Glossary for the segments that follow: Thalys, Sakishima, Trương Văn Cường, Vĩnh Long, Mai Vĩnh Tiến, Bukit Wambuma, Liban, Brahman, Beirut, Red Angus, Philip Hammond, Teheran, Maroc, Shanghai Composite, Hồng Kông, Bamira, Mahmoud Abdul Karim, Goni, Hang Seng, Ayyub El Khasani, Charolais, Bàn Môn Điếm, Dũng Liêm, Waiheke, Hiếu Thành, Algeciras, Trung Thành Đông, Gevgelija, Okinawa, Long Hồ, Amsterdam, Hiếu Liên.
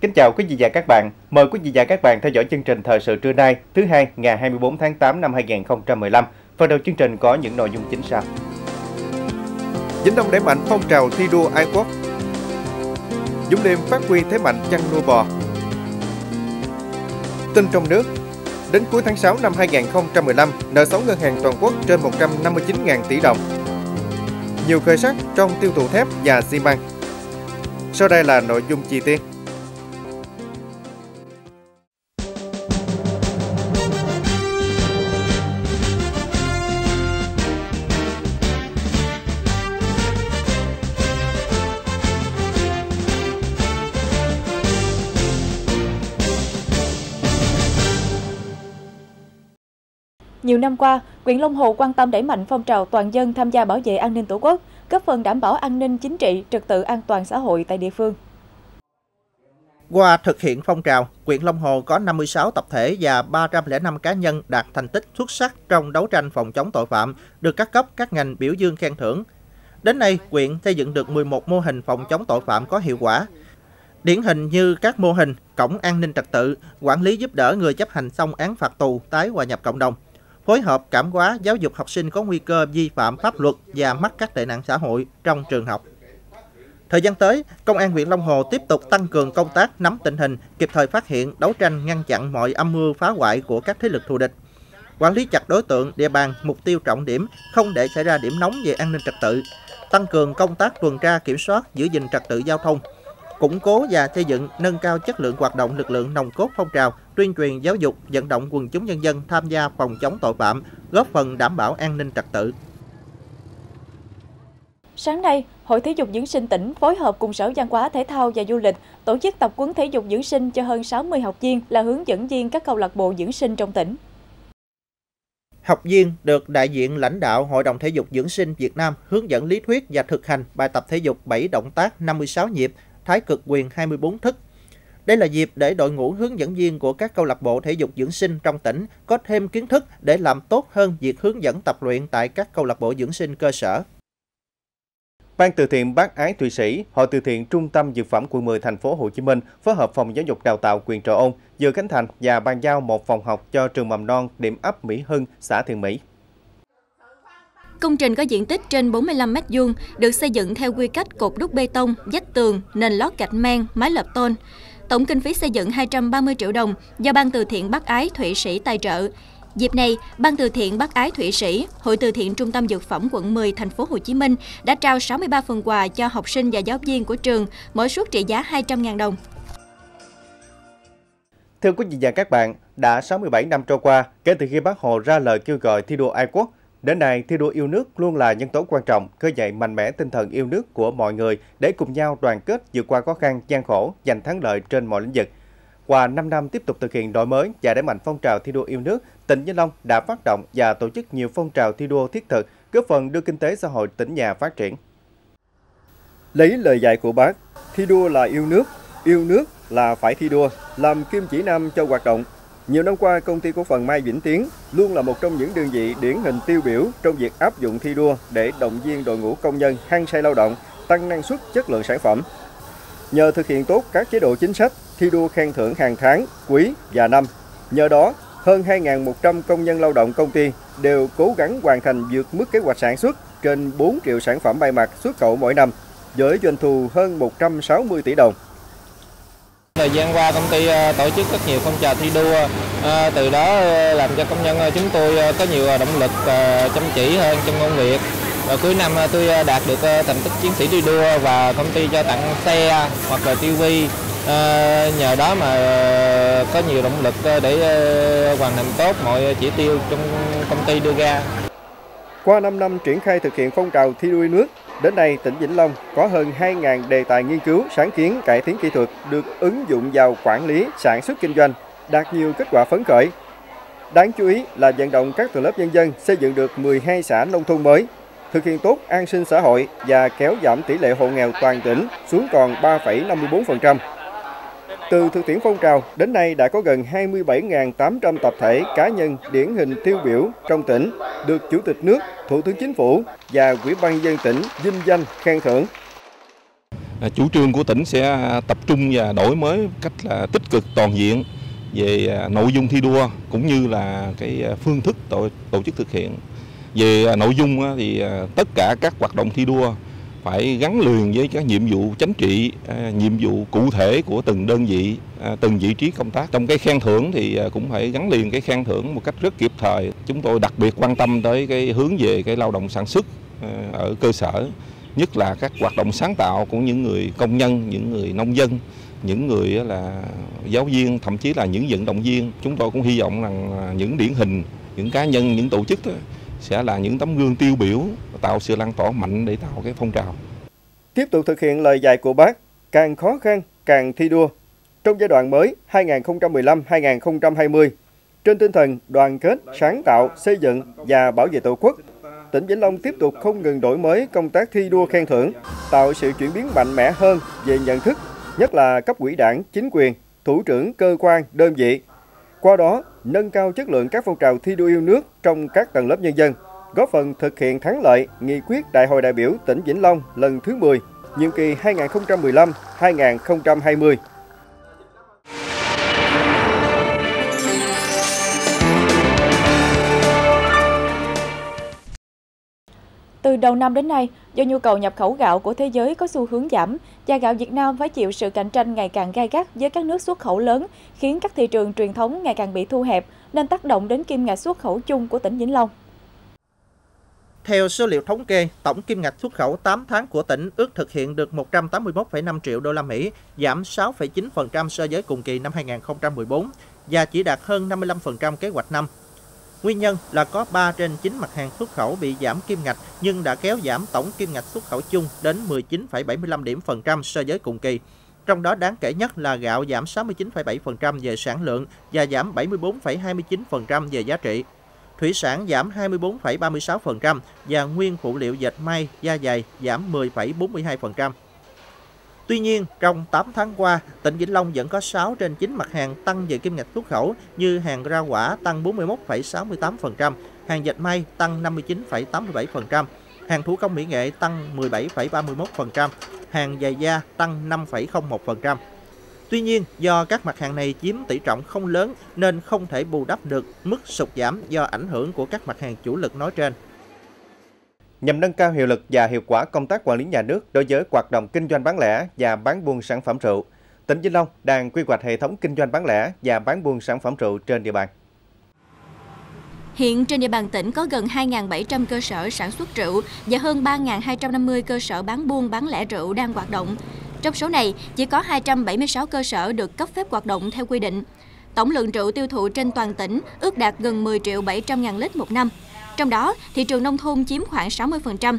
Kính chào quý vị và các bạn. Mời quý vị và các bạn theo dõi chương trình Thời sự trưa nay, thứ hai, ngày 24 tháng 8 năm 2015. Phần đầu chương trình có những nội dung chính sau. Vĩnh Long đẩy mạnh phong trào thi đua Ái Quốc. Dũng Liêm phát huy thế mạnh chăn nuôi bò. Tin trong nước. Đến cuối tháng 6 năm 2015, nợ xấu ngân hàng toàn quốc trên 159.000 tỷ đồng. Nhiều khởi sắc trong tiêu thụ thép và xi măng. Sau đây là nội dung chi tiết. Nhiều năm qua, huyện Long Hồ quan tâm đẩy mạnh phong trào toàn dân tham gia bảo vệ an ninh Tổ quốc, góp phần đảm bảo an ninh chính trị, trật tự an toàn xã hội tại địa phương. Qua thực hiện phong trào, huyện Long Hồ có 56 tập thể và 305 cá nhân đạt thành tích xuất sắc trong đấu tranh phòng chống tội phạm, được các cấp các ngành biểu dương khen thưởng. Đến nay, huyện xây dựng được 11 mô hình phòng chống tội phạm có hiệu quả. Điển hình như các mô hình cổng an ninh trật tự, quản lý giúp đỡ người chấp hành xong án phạt tù tái hòa nhập cộng đồng, phối hợp cảm hóa giáo dục học sinh có nguy cơ vi phạm pháp luật và mắc các tệ nạn xã hội trong trường học. Thời gian tới, Công an huyện Long Hồ tiếp tục tăng cường công tác nắm tình hình, kịp thời phát hiện, đấu tranh ngăn chặn mọi âm mưu phá hoại của các thế lực thù địch, quản lý chặt đối tượng, địa bàn, mục tiêu trọng điểm, không để xảy ra điểm nóng về an ninh trật tự, tăng cường công tác tuần tra kiểm soát, giữ gìn trật tự giao thông, củng cố và xây dựng, nâng cao chất lượng hoạt động lực lượng nòng cốt phong trào, tuyên truyền giáo dục, vận động quần chúng nhân dân tham gia phòng chống tội phạm, góp phần đảm bảo an ninh trật tự. Sáng nay, Hội Thể dục Dưỡng sinh tỉnh phối hợp cùng Sở Văn hóa Thể thao và Du lịch tổ chức tập huấn thể dục dưỡng sinh cho hơn 60 học viên là hướng dẫn viên các câu lạc bộ dưỡng sinh trong tỉnh. Học viên được đại diện lãnh đạo Hội đồng Thể dục Dưỡng sinh Việt Nam hướng dẫn lý thuyết và thực hành bài tập thể dục 7 động tác 56 nhịp, thái cực quyền 24 thức. Đây là dịp để đội ngũ hướng dẫn viên của các câu lạc bộ thể dục dưỡng sinh trong tỉnh có thêm kiến thức để làm tốt hơn việc hướng dẫn tập luyện tại các câu lạc bộ dưỡng sinh cơ sở. Ban từ thiện Bác Ái Thụy Sĩ, Hội từ thiện Trung tâm Dược phẩm quận 10 thành phố Hồ Chí Minh phối hợp phòng giáo dục đào tạo huyện Trà Ôn vừa khánh thành và bàn giao một phòng học cho trường mầm non điểm ấp Mỹ Hưng, xã Thiện Mỹ. Công trình có diện tích trên 45 m2, được xây dựng theo quy cách cột đúc bê tông, vách tường, nền lót gạch men, mái lợp tôn. Tổng kinh phí xây dựng 230 triệu đồng do Ban từ thiện Bác Ái Thụy Sĩ tài trợ. Dịp này, Ban từ thiện Bác Ái Thụy Sĩ, Hội từ thiện Trung tâm Dược phẩm quận 10 thành phố Hồ Chí Minh đã trao 63 phần quà cho học sinh và giáo viên của trường, mỗi suất trị giá 200.000 đồng. Thưa quý vị và các bạn, đã 67 năm trôi qua kể từ khi Bác Hồ ra lời kêu gọi thi đua Ái Quốc. Đến nay, thi đua yêu nước luôn là nhân tố quan trọng, khơi dậy mạnh mẽ tinh thần yêu nước của mọi người để cùng nhau đoàn kết vượt qua khó khăn, gian khổ, giành thắng lợi trên mọi lĩnh vực. Qua 5 năm tiếp tục thực hiện đổi mới và đẩy mạnh phong trào thi đua yêu nước, tỉnh Vĩnh Long đã phát động và tổ chức nhiều phong trào thi đua thiết thực, góp phần đưa kinh tế xã hội tỉnh nhà phát triển. Lấy lời dạy của Bác, thi đua là yêu nước là phải thi đua, làm kim chỉ nam cho hoạt động. Nhiều năm qua, Công ty Cổ phần Mai Vĩnh Tiến luôn là một trong những đơn vị điển hình tiêu biểu trong việc áp dụng thi đua để động viên đội ngũ công nhân hăng say lao động, tăng năng suất chất lượng sản phẩm. Nhờ thực hiện tốt các chế độ chính sách, thi đua khen thưởng hàng tháng, quý và năm. Nhờ đó, hơn 2.100 công nhân lao động công ty đều cố gắng hoàn thành vượt mức kế hoạch sản xuất trên 4 triệu sản phẩm may mặc xuất khẩu mỗi năm, với doanh thu hơn 160 tỷ đồng. Thời gian qua, công ty tổ chức rất nhiều phong trào thi đua, từ đó làm cho công nhân chúng tôi có nhiều động lực chăm chỉ hơn trong công việc. Cuối năm tôi đạt được thành tích chiến sĩ thi đua và công ty cho tặng xe hoặc là tivi, nhờ đó mà có nhiều động lực để hoàn thành tốt mọi chỉ tiêu trong công ty đưa ra. Qua 5 năm triển khai thực hiện phong trào thi đua nước, đến nay, tỉnh Vĩnh Long có hơn 2.000 đề tài nghiên cứu, sáng kiến, cải tiến kỹ thuật được ứng dụng vào quản lý, sản xuất kinh doanh, đạt nhiều kết quả phấn khởi. Đáng chú ý là vận động các tầng lớp nhân dân xây dựng được 12 xã nông thôn mới, thực hiện tốt an sinh xã hội và kéo giảm tỷ lệ hộ nghèo toàn tỉnh xuống còn 3,54%. Từ thực tiễn phong trào, đến nay đã có gần 27.800 tập thể cá nhân điển hình tiêu biểu trong tỉnh, được Chủ tịch nước, Thủ tướng Chính phủ và Ủy ban nhân dân tỉnh vinh danh khen thưởng. Chủ trương của tỉnh sẽ tập trung và đổi mới cách là tích cực toàn diện về nội dung thi đua cũng như là cái phương thức tổ chức thực hiện. Về nội dung thì tất cả các hoạt động thi đua phải gắn liền với các nhiệm vụ chính trị, nhiệm vụ cụ thể của từng đơn vị, từng vị trí công tác. Trong cái khen thưởng thì cũng phải gắn liền cái khen thưởng một cách rất kịp thời. Chúng tôi đặc biệt quan tâm tới cái hướng về cái lao động sản xuất ở cơ sở, nhất là các hoạt động sáng tạo của những người công nhân, những người nông dân, những người là giáo viên, thậm chí là những vận động viên. Chúng tôi cũng hy vọng rằng những điển hình, những cá nhân, những tổ chức sẽ là những tấm gương tiêu biểu, tạo sự lan tỏa mạnh để tạo cái phong trào. Tiếp tục thực hiện lời dạy của Bác, càng khó khăn càng thi đua. Trong giai đoạn mới 2015-2020, trên tinh thần đoàn kết, sáng tạo, xây dựng và bảo vệ Tổ quốc, tỉnh Vĩnh Long tiếp tục không ngừng đổi mới công tác thi đua khen thưởng, tạo sự chuyển biến mạnh mẽ hơn về nhận thức, nhất là cấp ủy đảng, chính quyền, thủ trưởng cơ quan, đơn vị. Qua đó, nâng cao chất lượng các phong trào thi đua yêu nước trong các tầng lớp nhân dân, góp phần thực hiện thắng lợi nghị quyết Đại hội đại biểu tỉnh Vĩnh Long lần thứ 10, nhiệm kỳ 2015-2020. Từ đầu năm đến nay, do nhu cầu nhập khẩu gạo của thế giới có xu hướng giảm, và gạo Việt Nam phải chịu sự cạnh tranh ngày càng gay gắt với các nước xuất khẩu lớn, khiến các thị trường truyền thống ngày càng bị thu hẹp, nên tác động đến kim ngạch xuất khẩu chung của tỉnh Vĩnh Long. Theo số liệu thống kê, tổng kim ngạch xuất khẩu 8 tháng của tỉnh ước thực hiện được 181,5 triệu đô la Mỹ, giảm 6,9% so với cùng kỳ năm 2014 và chỉ đạt hơn 55% kế hoạch năm. Nguyên nhân là có 3 trên 9 mặt hàng xuất khẩu bị giảm kim ngạch nhưng đã kéo giảm tổng kim ngạch xuất khẩu chung đến 19,75 điểm phần trăm so với cùng kỳ. Trong đó đáng kể nhất là gạo giảm 69,7% về sản lượng và giảm 74,29% về giá trị. Thủy sản giảm 24,36% và nguyên phụ liệu dệt may, da giày giảm 10,42%. Tuy nhiên, trong 8 tháng qua, tỉnh Vĩnh Long vẫn có 6 trên 9 mặt hàng tăng về kim ngạch xuất khẩu như hàng rau quả tăng 41,68%, hàng dệt may tăng 59,87%, hàng thủ công mỹ nghệ tăng 17,31%, hàng giày da tăng 5,01%. Tuy nhiên, do các mặt hàng này chiếm tỷ trọng không lớn nên không thể bù đắp được mức sụt giảm do ảnh hưởng của các mặt hàng chủ lực nói trên. Nhằm nâng cao hiệu lực và hiệu quả công tác quản lý nhà nước đối với hoạt động kinh doanh bán lẻ và bán buôn sản phẩm rượu, tỉnh Vĩnh Long đang quy hoạch hệ thống kinh doanh bán lẻ và bán buôn sản phẩm rượu trên địa bàn. Hiện trên địa bàn tỉnh có gần 2.700 cơ sở sản xuất rượu và hơn 3.250 cơ sở bán buôn bán lẻ rượu đang hoạt động. Trong số này, chỉ có 276 cơ sở được cấp phép hoạt động theo quy định. Tổng lượng rượu tiêu thụ trên toàn tỉnh ước đạt gần 10.700.000 lít một năm. Trong đó, thị trường nông thôn chiếm khoảng 60%.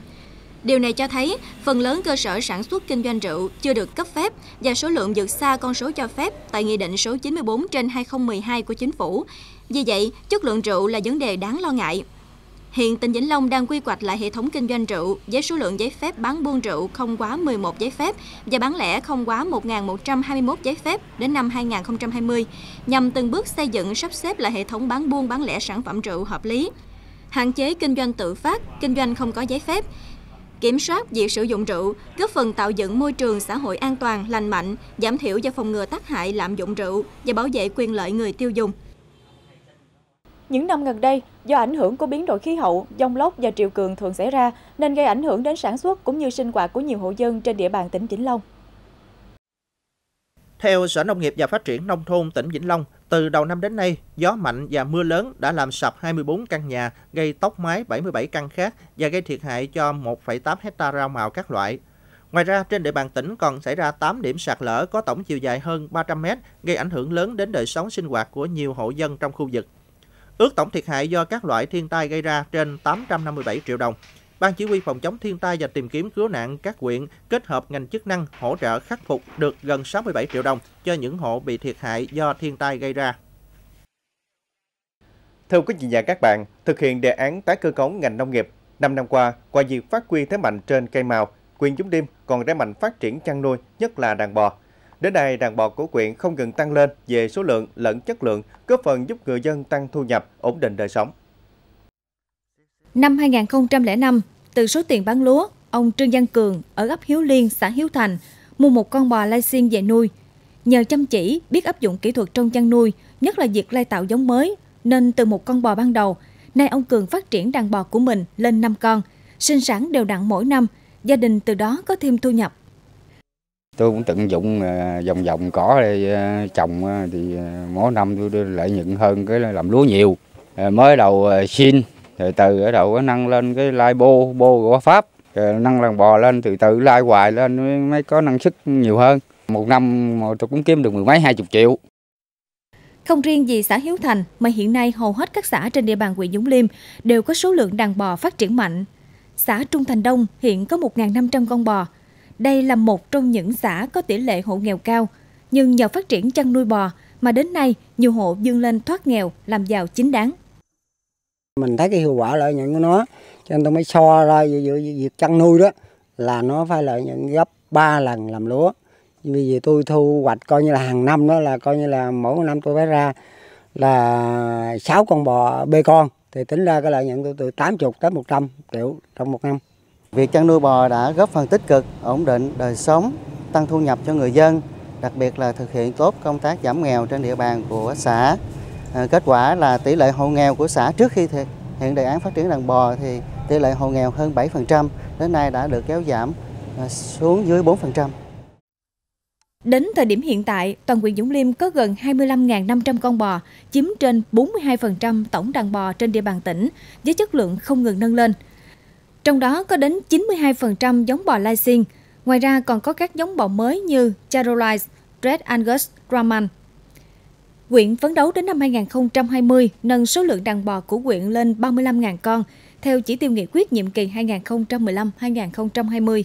Điều này cho thấy, phần lớn cơ sở sản xuất kinh doanh rượu chưa được cấp phép và số lượng vượt xa con số cho phép tại Nghị định số 94/2012 của Chính phủ. Vì vậy, chất lượng rượu là vấn đề đáng lo ngại. Hiện tỉnh Vĩnh Long đang quy hoạch lại hệ thống kinh doanh rượu với số lượng giấy phép bán buôn rượu không quá 11 giấy phép và bán lẻ không quá 1.121 giấy phép đến năm 2020, nhằm từng bước xây dựng sắp xếp lại hệ thống bán buôn bán lẻ sản phẩm rượu hợp lý, hạn chế kinh doanh tự phát, kinh doanh không có giấy phép, kiểm soát việc sử dụng rượu, góp phần tạo dựng môi trường xã hội an toàn, lành mạnh, giảm thiểu và phòng ngừa tác hại lạm dụng rượu và bảo vệ quyền lợi người tiêu dùng. Những năm gần đây, do ảnh hưởng của biến đổi khí hậu, dông lốc và triều cường thường xảy ra nên gây ảnh hưởng đến sản xuất cũng như sinh hoạt của nhiều hộ dân trên địa bàn tỉnh Vĩnh Long. Theo Sở Nông nghiệp và Phát triển Nông thôn tỉnh Vĩnh Long, từ đầu năm đến nay, gió mạnh và mưa lớn đã làm sập 24 căn nhà, gây tốc mái 77 căn khác và gây thiệt hại cho 1,8 hectare rau màu các loại. Ngoài ra, trên địa bàn tỉnh còn xảy ra 8 điểm sạt lở có tổng chiều dài hơn 300 m, gây ảnh hưởng lớn đến đời sống sinh hoạt của nhiều hộ dân trong khu vực. Ước tổng thiệt hại do các loại thiên tai gây ra trên 857 triệu đồng. Ban Chỉ huy Phòng chống thiên tai và tìm kiếm cứu nạn các huyện kết hợp ngành chức năng hỗ trợ khắc phục được gần 67 triệu đồng cho những hộ bị thiệt hại do thiên tai gây ra. Thưa quý vị và các bạn, thực hiện đề án tái cơ cấu ngành nông nghiệp, 5 năm qua, qua việc phát huy thế mạnh trên cây màu, huyện Dũng Liêm còn đẩy mạnh phát triển chăn nuôi, nhất là đàn bò. Đến nay, đàn bò của huyện không ngừng tăng lên về số lượng lẫn chất lượng, góp phần giúp người dân tăng thu nhập, ổn định đời sống. Năm 2005, từ số tiền bán lúa, ông Trương Văn Cường ở ấp Hiếu Liên, xã Hiếu Thành mua một con bò lai xiên về nuôi. Nhờ chăm chỉ, biết áp dụng kỹ thuật trong chăn nuôi, nhất là việc lai tạo giống mới, nên từ một con bò ban đầu, nay ông Cường phát triển đàn bò của mình lên 5 con, sinh sản đều đặn mỗi năm, gia đình từ đó có thêm thu nhập. Tôi cũng tận dụng vòng cỏ để trồng, thì mỗi năm tôi lợi nhuận hơn cái làm lúa nhiều. Mới đầu xin, từ ở đầu nâng lên cái lai bô của Pháp, nâng đàn bò lên, từ từ lai hoài lên mới có năng suất nhiều hơn. Một năm tôi cũng kiếm được 10 mấy 20 triệu. Không riêng gì xã Hiếu Thành mà hiện nay hầu hết các xã trên địa bàn huyện Dũng Liêm đều có số lượng đàn bò phát triển mạnh. Xã Trung Thành Đông hiện có 1.500 con bò. Đây là một trong những xã có tỷ lệ hộ nghèo cao, nhưng nhờ phát triển chăn nuôi bò mà đến nay nhiều hộ vươn lên thoát nghèo, làm giàu chính đáng. Mình thấy cái hiệu quả lợi nhuận của nó, cho nên tôi mới so ra việc chăn nuôi đó là nó phải lợi nhuận gấp 3 lần làm lúa. Vì tôi thu hoạch coi như là hàng năm đó, là coi như là mỗi năm tôi phải ra là 6 con bò bê con, thì tính ra cái lợi nhuận tôi từ 80 tới 100 triệu trong một năm. Việc chăn nuôi bò đã góp phần tích cực ổn định đời sống, tăng thu nhập cho người dân, đặc biệt là thực hiện tốt công tác giảm nghèo trên địa bàn của xã. Kết quả là tỷ lệ hộ nghèo của xã trước khi thực hiện đề án phát triển đàn bò thì tỷ lệ hộ nghèo hơn 7%, đến nay đã được kéo giảm xuống dưới 4%. Đến thời điểm hiện tại, toàn huyện Dũng Liêm có gần 25.500 con bò, chiếm trên 42% tổng đàn bò trên địa bàn tỉnh, với chất lượng không ngừng nâng lên. Trong đó có đến 92% giống bò lai xiên, ngoài ra còn có các giống bò mới như Charolais, Red Angus, Brahman. Huyện phấn đấu đến năm 2020 nâng số lượng đàn bò của huyện lên 35.000 con, theo chỉ tiêu nghị quyết nhiệm kỳ 2015-2020.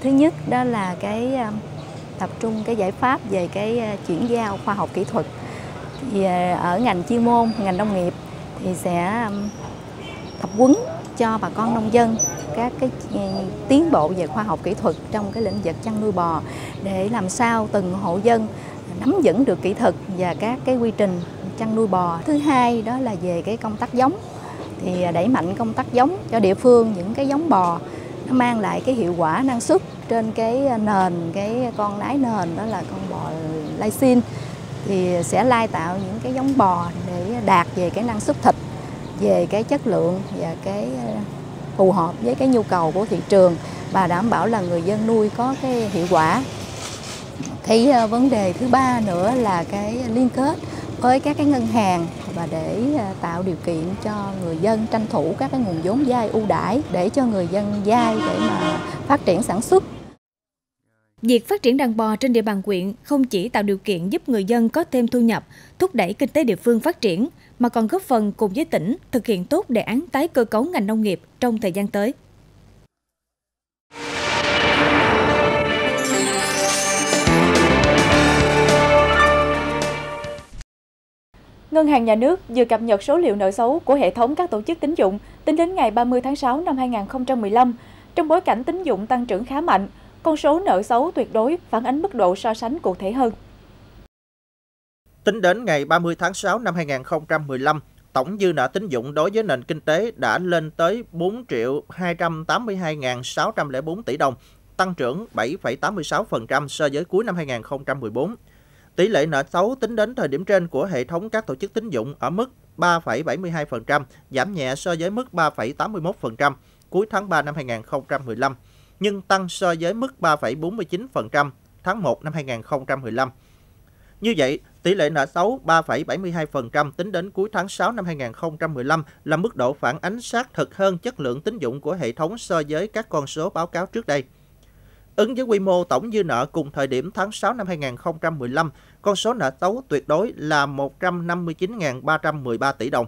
Thứ nhất đó là cái tập trung cái giải pháp về cái chuyển giao khoa học kỹ thuật. Thì ở ngành chuyên môn, ngành nông nghiệp thì sẽ tập huấn cho bà con nông dân các cái tiến bộ về khoa học kỹ thuật trong cái lĩnh vực chăn nuôi bò, để làm sao từng hộ dân nắm vững được kỹ thuật và các cái quy trình chăn nuôi bò. Thứ hai đó là về cái công tác giống, thì đẩy mạnh công tác giống cho địa phương, những cái giống bò nó mang lại cái hiệu quả năng suất trên cái con nái nền, đó là con bò lai xiên, thì sẽ lai tạo những cái giống bò để đạt về cái năng suất thịt, về cái chất lượng và cái phù hợp với cái nhu cầu của thị trường, và đảm bảo là người dân nuôi có cái hiệu quả. Cái vấn đề thứ ba nữa là cái liên kết với các cái ngân hàng, và để tạo điều kiện cho người dân tranh thủ các cái nguồn vốn vay ưu đãi để cho người dân vay để mà phát triển sản xuất. Việc phát triển đàn bò trên địa bàn huyện không chỉ tạo điều kiện giúp người dân có thêm thu nhập, thúc đẩy kinh tế địa phương phát triển, mà còn góp phần cùng với tỉnh thực hiện tốt đề án tái cơ cấu ngành nông nghiệp trong thời gian tới. Ngân hàng Nhà nước vừa cập nhật số liệu nợ xấu của hệ thống các tổ chức tín dụng tính đến ngày 30 tháng 6 năm 2015. Trong bối cảnh tín dụng tăng trưởng khá mạnh, con số nợ xấu tuyệt đối phản ánh mức độ so sánh cụ thể hơn. Tính đến ngày 30 tháng 6 năm 2015, tổng dư nợ tín dụng đối với nền kinh tế đã lên tới 4.282.604 tỷ đồng, tăng trưởng 7,86% so với cuối năm 2014. Tỷ lệ nợ xấu tính đến thời điểm trên của hệ thống các tổ chức tín dụng ở mức 3,72%, giảm nhẹ so với mức 3,81% cuối tháng 3 năm 2015, nhưng tăng so với mức 3,49% tháng 1 năm 2015. Như vậy, tỷ lệ nợ xấu 3,72% tính đến cuối tháng 6 năm 2015 là mức độ phản ánh sát thực hơn chất lượng tín dụng của hệ thống so với các con số báo cáo trước đây. Ứng với quy mô tổng dư nợ cùng thời điểm tháng 6 năm 2015, con số nợ xấu tuyệt đối là 159.313 tỷ đồng.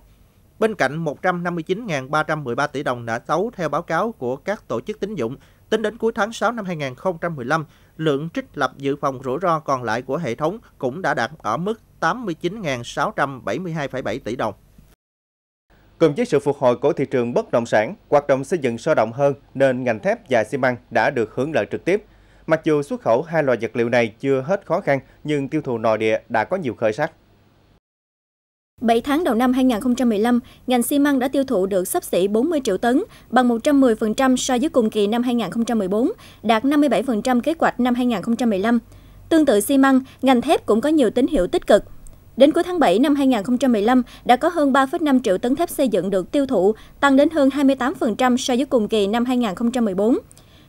Bên cạnh 159.313 tỷ đồng nợ xấu theo báo cáo của các tổ chức tín dụng, tính đến cuối tháng 6 năm 2015, lượng trích lập dự phòng rủi ro còn lại của hệ thống cũng đã đạt ở mức 89.672,7 tỷ đồng. Cùng với sự phục hồi của thị trường bất động sản, hoạt động xây dựng sôi động hơn nên ngành thép và xi măng đã được hưởng lợi trực tiếp. Mặc dù xuất khẩu hai loại vật liệu này chưa hết khó khăn nhưng tiêu thụ nội địa đã có nhiều khởi sắc. 7 tháng đầu năm 2015, ngành xi măng đã tiêu thụ được xấp xỉ 40 triệu tấn, bằng 110% so với cùng kỳ năm 2014, đạt 57% kế hoạch năm 2015. Tương tự xi măng, ngành thép cũng có nhiều tín hiệu tích cực. Đến cuối tháng 7 năm 2015, đã có hơn 3,5 triệu tấn thép xây dựng được tiêu thụ, tăng đến hơn 28% so với cùng kỳ năm 2014.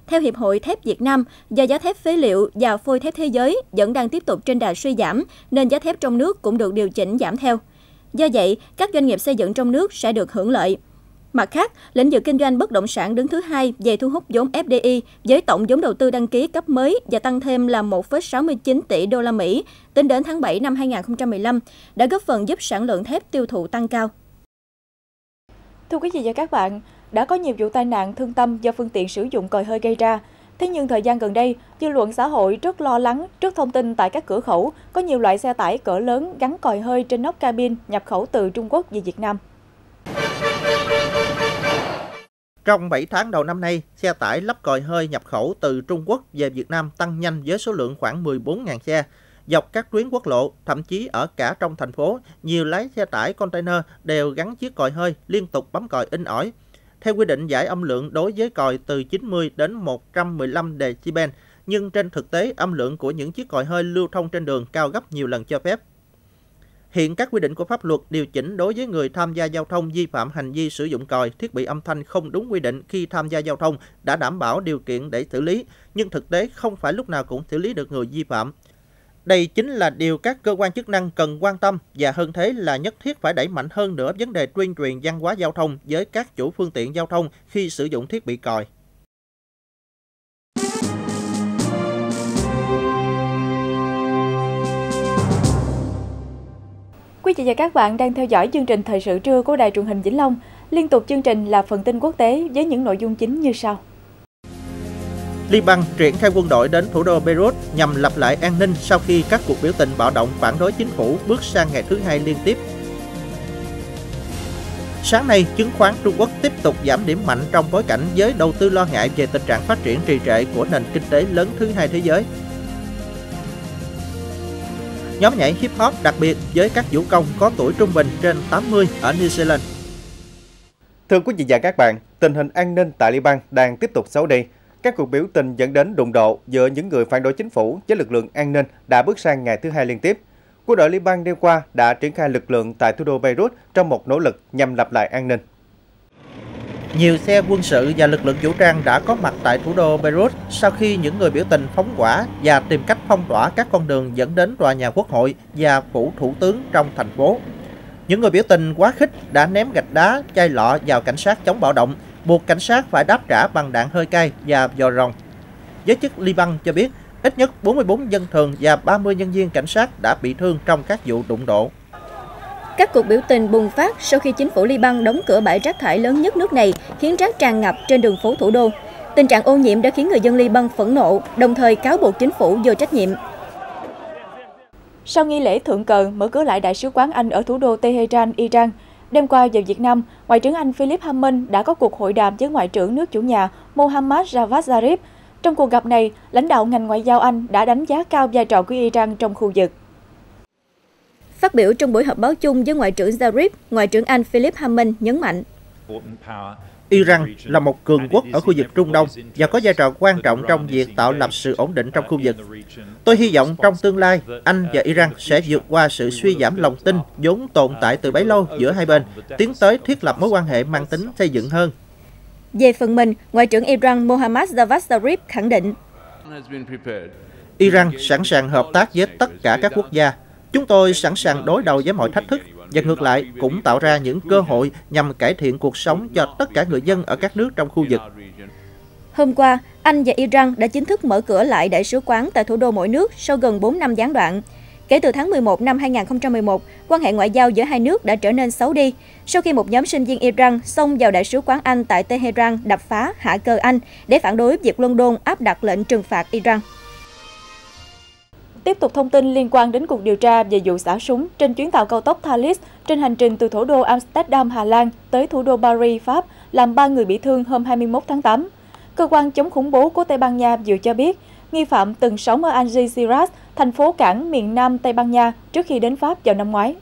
Theo Hiệp hội Thép Việt Nam, do giá thép phế liệu và phôi thép thế giới vẫn đang tiếp tục trên đà suy giảm, nên giá thép trong nước cũng được điều chỉnh giảm theo. Do vậy, các doanh nghiệp xây dựng trong nước sẽ được hưởng lợi. Mặt khác, lĩnh vực kinh doanh bất động sản đứng thứ hai về thu hút vốn FDI với tổng vốn đầu tư đăng ký cấp mới và tăng thêm là 1,69 tỷ đô la Mỹ tính đến tháng 7 năm 2015 đã góp phần giúp sản lượng thép tiêu thụ tăng cao. Thưa quý vị và các bạn, đã có nhiều vụ tai nạn thương tâm do phương tiện sử dụng còi hơi gây ra. Thế nhưng thời gian gần đây, dư luận xã hội rất lo lắng trước thông tin tại các cửa khẩu có nhiều loại xe tải cỡ lớn gắn còi hơi trên nóc cabin nhập khẩu từ Trung Quốc về Việt Nam. Trong 7 tháng đầu năm nay, xe tải lắp còi hơi nhập khẩu từ Trung Quốc về Việt Nam tăng nhanh với số lượng khoảng 14.000 xe. Dọc các tuyến quốc lộ, thậm chí ở cả trong thành phố, nhiều lái xe tải container đều gắn chiếc còi hơi liên tục bấm còi inh ỏi. Theo quy định giải âm lượng đối với còi từ 90 đến 115 decibel, nhưng trên thực tế âm lượng của những chiếc còi hơi lưu thông trên đường cao gấp nhiều lần cho phép. Hiện các quy định của pháp luật điều chỉnh đối với người tham gia giao thông vi phạm hành vi sử dụng còi, thiết bị âm thanh không đúng quy định khi tham gia giao thông đã đảm bảo điều kiện để xử lý, nhưng thực tế không phải lúc nào cũng xử lý được người vi phạm. Đây chính là điều các cơ quan chức năng cần quan tâm và hơn thế là nhất thiết phải đẩy mạnh hơn nữa vấn đề tuyên truyền văn hóa giao thông với các chủ phương tiện giao thông khi sử dụng thiết bị còi. Quý vị và các bạn đang theo dõi chương trình Thời sự trưa của Đài Truyền hình Vĩnh Long. Liên tục chương trình là phần tin quốc tế với những nội dung chính như sau. Liban triển khai quân đội đến thủ đô Beirut nhằm lập lại an ninh sau khi các cuộc biểu tình bạo động phản đối chính phủ bước sang ngày thứ hai liên tiếp. Sáng nay, chứng khoán Trung Quốc tiếp tục giảm điểm mạnh trong bối cảnh giới đầu tư lo ngại về tình trạng phát triển trì trệ của nền kinh tế lớn thứ hai thế giới. Nhóm nhảy hip hop đặc biệt với các vũ công có tuổi trung bình trên 80 ở New Zealand. Thưa quý vị và các bạn, tình hình an ninh tại Liban đang tiếp tục xấu đi. Các cuộc biểu tình dẫn đến đụng độ giữa những người phản đối chính phủ với lực lượng an ninh đã bước sang ngày thứ hai liên tiếp. Quân đội Liban đêm qua đã triển khai lực lượng tại thủ đô Beirut trong một nỗ lực nhằm lập lại an ninh. Nhiều xe quân sự và lực lượng vũ trang đã có mặt tại thủ đô Beirut sau khi những người biểu tình phóng hỏa và tìm cách phong tỏa các con đường dẫn đến tòa nhà quốc hội và phủ thủ tướng trong thành phố. Những người biểu tình quá khích đã ném gạch đá, chai lọ vào cảnh sát chống bạo động, buộc cảnh sát phải đáp trả bằng đạn hơi cay và vò rồng. Giới chức Liban cho biết, ít nhất 44 dân thường và 30 nhân viên cảnh sát đã bị thương trong các vụ đụng độ. Các cuộc biểu tình bùng phát sau khi chính phủ Liban đóng cửa bãi rác thải lớn nhất nước này, khiến rác tràn ngập trên đường phố thủ đô. Tình trạng ô nhiễm đã khiến người dân Liban phẫn nộ, đồng thời cáo buộc chính phủ vô trách nhiệm. Sau nghi lễ thượng cờ mở cửa lại đại sứ quán Anh ở thủ đô Teheran, Iran, đêm qua về Việt Nam, Ngoại trưởng Anh Philip Hammond đã có cuộc hội đàm với Ngoại trưởng nước chủ nhà Mohammad Javad Zarif. Trong cuộc gặp này, lãnh đạo ngành ngoại giao Anh đã đánh giá cao vai trò của Iran trong khu vực. Phát biểu trong buổi họp báo chung với Ngoại trưởng Zarif, Ngoại trưởng Anh Philip Hammond nhấn mạnh, Iran là một cường quốc ở khu vực Trung Đông và có vai trò quan trọng trong việc tạo lập sự ổn định trong khu vực. Tôi hy vọng trong tương lai, Anh và Iran sẽ vượt qua sự suy giảm lòng tin vốn tồn tại từ bấy lâu giữa hai bên, tiến tới thiết lập mối quan hệ mang tính xây dựng hơn. Về phần mình, Ngoại trưởng Iran Mohammad Javad Zarif khẳng định, Iran sẵn sàng hợp tác với tất cả các quốc gia. Chúng tôi sẵn sàng đối đầu với mọi thách thức và ngược lại cũng tạo ra những cơ hội nhằm cải thiện cuộc sống cho tất cả người dân ở các nước trong khu vực. Hôm qua, Anh và Iran đã chính thức mở cửa lại đại sứ quán tại thủ đô mỗi nước sau gần 4 năm gián đoạn. Kể từ tháng 11 năm 2011, quan hệ ngoại giao giữa hai nước đã trở nên xấu đi sau khi một nhóm sinh viên Iran xông vào đại sứ quán Anh tại Tehran đập phá hạ cờ Anh để phản đối việc London áp đặt lệnh trừng phạt Iran. Tiếp tục thông tin liên quan đến cuộc điều tra về vụ xả súng trên chuyến tàu cao tốc Thalys trên hành trình từ thủ đô Amsterdam, Hà Lan tới thủ đô Paris, Pháp, làm 3 người bị thương hôm 21 tháng 8. Cơ quan chống khủng bố của Tây Ban Nha vừa cho biết, nghi phạm từng sống ở Algeciras, thành phố cảng miền Nam Tây Ban Nha trước khi đến Pháp vào năm ngoái.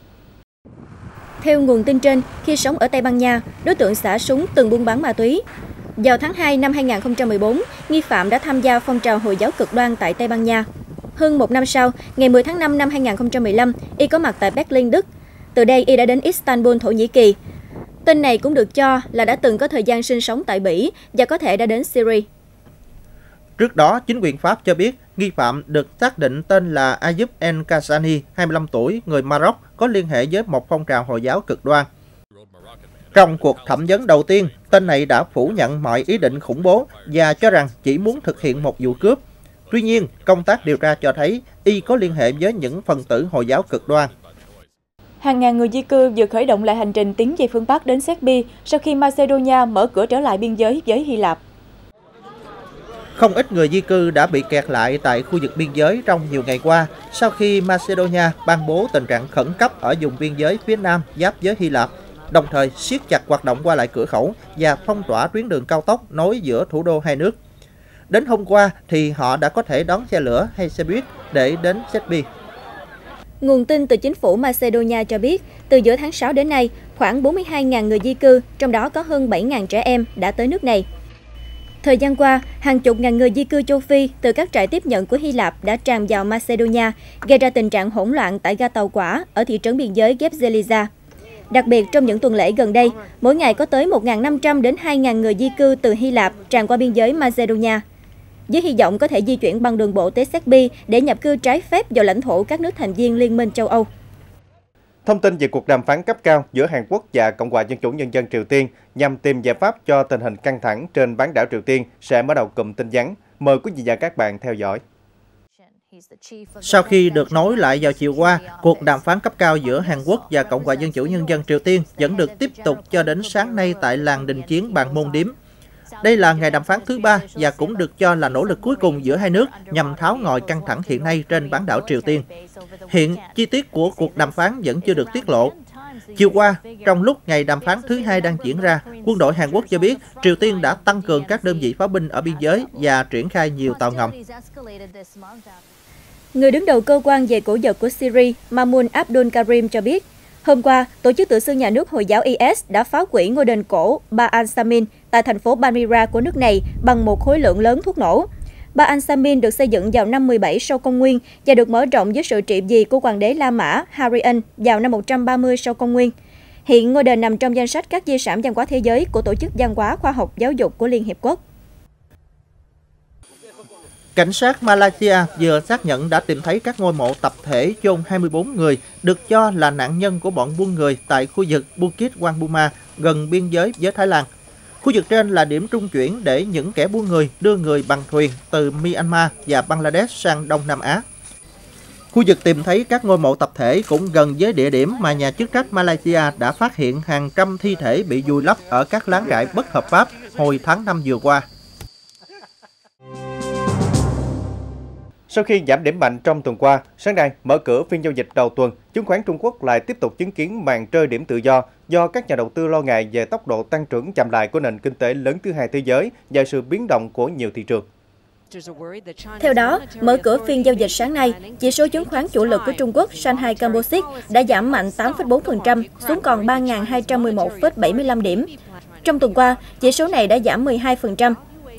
Theo nguồn tin trên, khi sống ở Tây Ban Nha, đối tượng xả súng từng buôn bán ma túy. Vào tháng 2 năm 2014, nghi phạm đã tham gia phong trào Hồi giáo cực đoan tại Tây Ban Nha. Hơn một năm sau, ngày 10 tháng 5 năm 2015, y có mặt tại Berlin, Đức. Từ đây, y đã đến Istanbul, Thổ Nhĩ Kỳ. Tên này cũng được cho là đã từng có thời gian sinh sống tại Bỉ và có thể đã đến Syria. Trước đó, chính quyền Pháp cho biết, nghi phạm được xác định tên là Ayyub El Khasani, 25 tuổi, người Maroc, có liên hệ với một phong trào Hồi giáo cực đoan. Trong cuộc thẩm vấn đầu tiên, tên này đã phủ nhận mọi ý định khủng bố và cho rằng chỉ muốn thực hiện một vụ cướp. Tuy nhiên, công tác điều tra cho thấy y có liên hệ với những phần tử Hồi giáo cực đoan. Hàng ngàn người di cư vừa khởi động lại hành trình tiến về phương Bắc đến Serbia sau khi Macedonia mở cửa trở lại biên giới với Hy Lạp. Không ít người di cư đã bị kẹt lại tại khu vực biên giới trong nhiều ngày qua sau khi Macedonia ban bố tình trạng khẩn cấp ở vùng biên giới phía nam giáp với Hy Lạp, đồng thời siết chặt hoạt động qua lại cửa khẩu và phong tỏa tuyến đường cao tốc nối giữa thủ đô hai nước. Đến hôm qua thì họ đã có thể đón xe lửa hay xe buýt để đến Serbia. Nguồn tin từ chính phủ Macedonia cho biết, từ giữa tháng 6 đến nay, khoảng 42.000 người di cư, trong đó có hơn 7.000 trẻ em đã tới nước này. Thời gian qua, hàng chục ngàn người di cư châu Phi từ các trại tiếp nhận của Hy Lạp đã tràn vào Macedonia, gây ra tình trạng hỗn loạn tại ga tàu quả ở thị trấn biên giới Gevgelija. Đặc biệt, trong những tuần lễ gần đây, mỗi ngày có tới 1.500 đến 2.000 người di cư từ Hy Lạp tràn qua biên giới Macedonia. Với hy vọng có thể di chuyển bằng đường bộ tới Serbia để nhập cư trái phép vào lãnh thổ các nước thành viên Liên minh châu Âu. Thông tin về cuộc đàm phán cấp cao giữa Hàn Quốc và Cộng hòa Dân chủ Nhân dân Triều Tiên nhằm tìm giải pháp cho tình hình căng thẳng trên bán đảo Triều Tiên sẽ mở đầu cụm tin vắn. Mời quý vị và các bạn theo dõi. Sau khi được nối lại vào chiều qua, cuộc đàm phán cấp cao giữa Hàn Quốc và Cộng hòa Dân chủ Nhân dân Triều Tiên vẫn được tiếp tục cho đến sáng nay tại làng đình chiến Bàn Môn Điếm. Đây là ngày đàm phán thứ ba và cũng được cho là nỗ lực cuối cùng giữa hai nước nhằm tháo ngòi căng thẳng hiện nay trên bán đảo Triều Tiên. Hiện, chi tiết của cuộc đàm phán vẫn chưa được tiết lộ. Chiều qua, trong lúc ngày đàm phán thứ hai đang diễn ra, quân đội Hàn Quốc cho biết Triều Tiên đã tăng cường các đơn vị pháo binh ở biên giới và triển khai nhiều tàu ngầm. Người đứng đầu cơ quan về cổ vật của Syria, Mahmoud Abdul Karim cho biết, hôm qua, tổ chức tự xưng nhà nước Hồi giáo IS đã phá hủy ngôi đền cổ Baalshamin tại thành phố Bamira của nước này bằng một khối lượng lớn thuốc nổ. Baalshamin được xây dựng vào năm 17 sau Công nguyên và được mở rộng dưới sự trị vì của hoàng đế La Mã Hadrian vào năm 130 sau Công nguyên. Hiện ngôi đền nằm trong danh sách các di sản văn hóa thế giới của Tổ chức Văn hóa Khoa học Giáo dục của Liên Hiệp Quốc. Cảnh sát Malaysia vừa xác nhận đã tìm thấy các ngôi mộ tập thể chôn 24 người được cho là nạn nhân của bọn buôn người tại khu vực Bukit Wambuma gần biên giới với Thái Lan. Khu vực trên là điểm trung chuyển để những kẻ buôn người đưa người bằng thuyền từ Myanmar và Bangladesh sang Đông Nam Á. Khu vực tìm thấy các ngôi mộ tập thể cũng gần với địa điểm mà nhà chức trách Malaysia đã phát hiện hàng trăm thi thể bị vùi lấp ở các lán trại bất hợp pháp hồi tháng 5 vừa qua. Sau khi giảm điểm mạnh trong tuần qua, sáng nay mở cửa phiên giao dịch đầu tuần, chứng khoán Trung Quốc lại tiếp tục chứng kiến màn rơi điểm tự do do các nhà đầu tư lo ngại về tốc độ tăng trưởng chậm lại của nền kinh tế lớn thứ hai thế giới và sự biến động của nhiều thị trường. Theo đó, mở cửa phiên giao dịch sáng nay, chỉ số chứng khoán chủ lực của Trung Quốc Shanghai Composite đã giảm mạnh 8,4% xuống còn 3.211,75 điểm. Trong tuần qua, chỉ số này đã giảm 12%.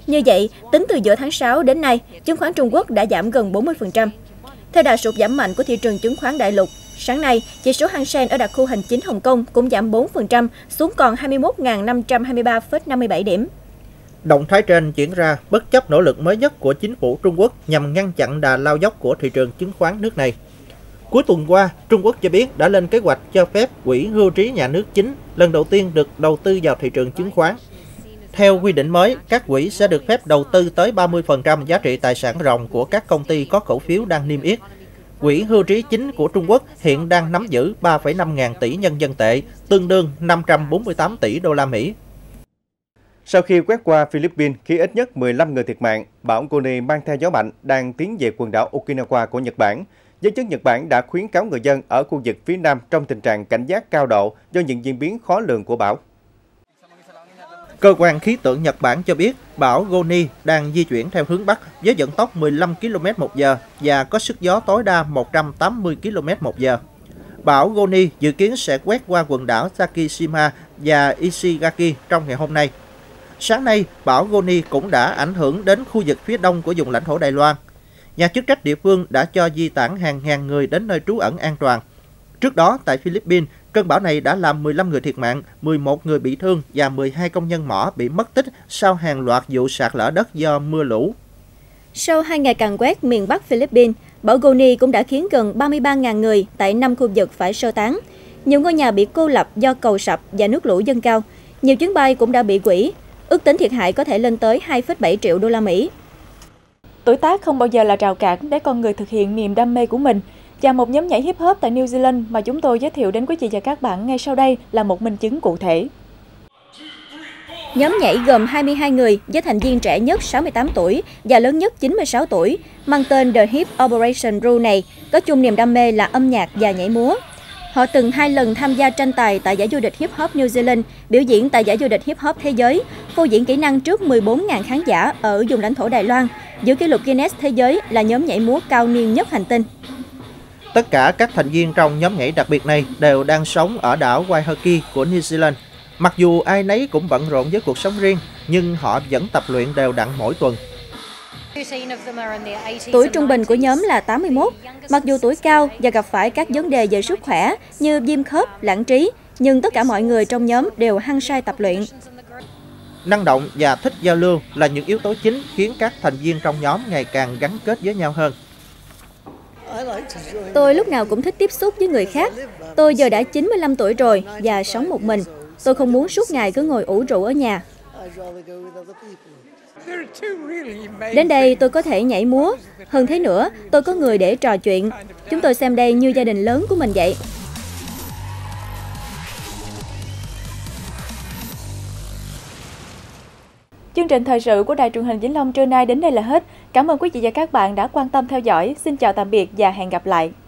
Như vậy, tính từ giữa tháng 6 đến nay, chứng khoán Trung Quốc đã giảm gần 40%. Theo đà sụt giảm mạnh của thị trường chứng khoán đại lục, sáng nay, chỉ số Hang Seng ở đặc khu hành chính Hồng Kông cũng giảm 4% xuống còn 21.523,57 điểm. Động thái trên diễn ra bất chấp nỗ lực mới nhất của chính phủ Trung Quốc nhằm ngăn chặn đà lao dốc của thị trường chứng khoán nước này. Cuối tuần qua, Trung Quốc cho biết đã lên kế hoạch cho phép quỹ hưu trí nhà nước chính lần đầu tiên được đầu tư vào thị trường chứng khoán. Theo quy định mới, các quỹ sẽ được phép đầu tư tới 30% giá trị tài sản ròng của các công ty có cổ phiếu đang niêm yết. Quỹ hưu trí chính của Trung Quốc hiện đang nắm giữ 3,5 ngàn tỷ nhân dân tệ, tương đương 548 tỷ đô la Mỹ. Sau khi quét qua Philippines khiến ít nhất 15 người thiệt mạng, bão Goni mang theo gió mạnh đang tiến về quần đảo Okinawa của Nhật Bản. Giới chức Nhật Bản đã khuyến cáo người dân ở khu vực phía Nam trong tình trạng cảnh giác cao độ do những diễn biến khó lường của bão. Cơ quan khí tượng Nhật Bản cho biết bão Goni đang di chuyển theo hướng Bắc với vận tốc 15 km/h và có sức gió tối đa 180 km/h. Bão Goni dự kiến sẽ quét qua quần đảo Sakishima và Ishigaki trong ngày hôm nay. Sáng nay, bão Goni cũng đã ảnh hưởng đến khu vực phía đông của vùng lãnh thổ Đài Loan. Nhà chức trách địa phương đã cho di tản hàng ngàn người đến nơi trú ẩn an toàn. Trước đó, tại Philippines, cơn bão này đã làm 15 người thiệt mạng, 11 người bị thương và 12 công nhân mỏ bị mất tích sau hàng loạt vụ sạt lở đất do mưa lũ. Sau 2 ngày càn quét miền Bắc Philippines, bão Goni cũng đã khiến gần 33.000 người tại 5 khu vực phải sơ tán. Nhiều ngôi nhà bị cô lập do cầu sập và nước lũ dâng cao. Nhiều chuyến bay cũng đã bị hủy. Ước tính thiệt hại có thể lên tới 2,7 triệu đô la Mỹ. Tuổi tác không bao giờ là rào cản để con người thực hiện niềm đam mê của mình. Và một nhóm nhảy hip-hop tại New Zealand mà chúng tôi giới thiệu đến quý vị và các bạn ngay sau đây là một minh chứng cụ thể. Nhóm nhảy gồm 22 người với thành viên trẻ nhất 68 tuổi và lớn nhất 96 tuổi, mang tên The Hip Operation Rule này, có chung niềm đam mê là âm nhạc và nhảy múa. Họ từng 2 lần tham gia tranh tài tại giải vô địch hip hop New Zealand, biểu diễn tại giải vô địch hip hop thế giới, phô diễn kỹ năng trước 14.000 khán giả ở vùng lãnh thổ Đài Loan, giữ kỷ lục Guinness thế giới là nhóm nhảy múa cao niên nhất hành tinh. Tất cả các thành viên trong nhóm nhảy đặc biệt này đều đang sống ở đảo Waiheke của New Zealand. Mặc dù ai nấy cũng bận rộn với cuộc sống riêng, nhưng họ vẫn tập luyện đều đặn mỗi tuần. Tuổi trung bình của nhóm là 81. Mặc dù tuổi cao và gặp phải các vấn đề về sức khỏe như viêm khớp, lãng trí, nhưng tất cả mọi người trong nhóm đều hăng say tập luyện. Năng động và thích giao lưu là những yếu tố chính khiến các thành viên trong nhóm ngày càng gắn kết với nhau hơn. Tôi lúc nào cũng thích tiếp xúc với người khác. Tôi giờ đã 95 tuổi rồi và sống một mình. Tôi không muốn suốt ngày cứ ngồi ủ rũ ở nhà. Đến đây tôi có thể nhảy múa. Hơn thế nữa, tôi có người để trò chuyện. Chúng tôi xem đây như gia đình lớn của mình vậy. Chương trình thời sự của Đài truyền hình Vĩnh Long trưa nay đến đây là hết. Cảm ơn quý vị và các bạn đã quan tâm theo dõi. Xin chào tạm biệt và hẹn gặp lại.